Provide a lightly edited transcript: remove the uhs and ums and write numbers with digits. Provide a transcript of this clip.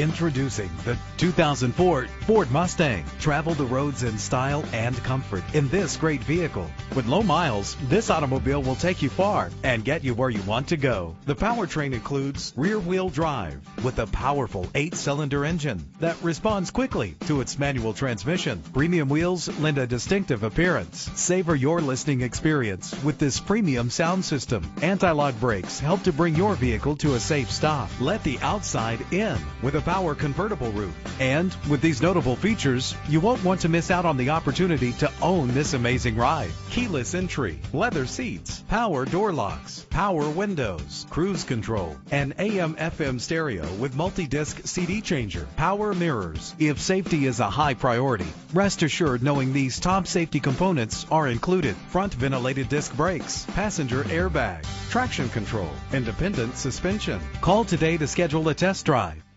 Introducing the 2004 Ford Mustang. Travel the roads in style and comfort in this great vehicle. With low miles, this automobile will take you far and get you where you want to go. The powertrain includes rear-wheel drive with a powerful 8-cylinder engine that responds quickly to its manual transmission. Premium wheels lend a distinctive appearance. Savor your listening experience with this premium sound system. Anti-lock brakes help to bring your vehicle to a safe stop. Let the outside in with a power convertible roof. And with these notable features, you won't want to miss out on the opportunity to own this amazing ride. Keyless entry, leather seats, power door locks, power windows, cruise control, an AM/FM stereo with multi-disc CD changer, power mirrors. If safety is a high priority, rest assured knowing these top safety components are included: front ventilated disc brakes, passenger airbag, traction control, independent suspension. Call today to schedule a test drive.